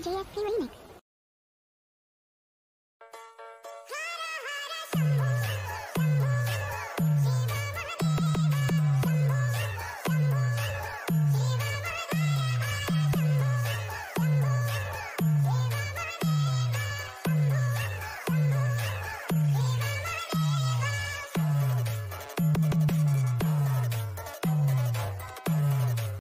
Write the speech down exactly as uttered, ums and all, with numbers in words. Just feeling it.